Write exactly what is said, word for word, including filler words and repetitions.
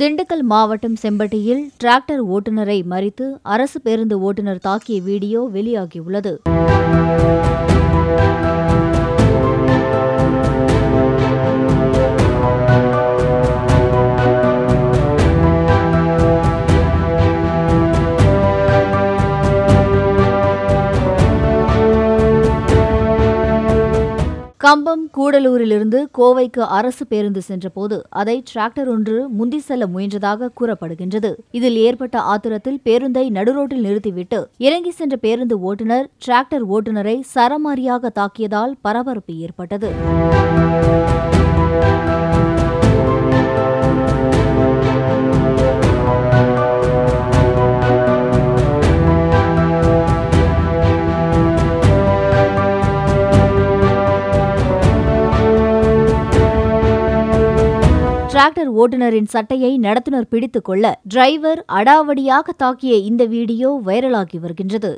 திண்டுக்கல் மாவட்டம் செம்பட்டியில் டிராக்டர் ஓட்டுநரை மறித்து அரசு பேருந்து ஓட்டுநர் தாக்கிய வீடியோ வெளியாகியுள்ளது. கம்பம் கூடலூரிலிருந்து கோவைக்கு அரசு பேருந்து சென்றபோது அதை டிராக்டர் ஒன்று முந்தி செல்ல முயன்றதாக கூறப்படுகின்றது. இதில் ஏற்பட்ட ஆத்திரத்தில் பேருந்தை நடுரோட்டில் நிறுத்திவிட்டு இறங்கி சென்ற பேருந்து ஓட்டுநர் டிராக்டர் ஓட்டுநரை சரமாரியாக தாக்கியதால் பரபரப்பு ஏற்பட்டது. டிராக்டர் ஓட்டுநரின் சட்டையை நடத்துனர் பிடித்துக் கொள்ள டிரைவர் அடாவடியாக தாக்கிய இந்த வீடியோ வைரலாகி வருகின்றது.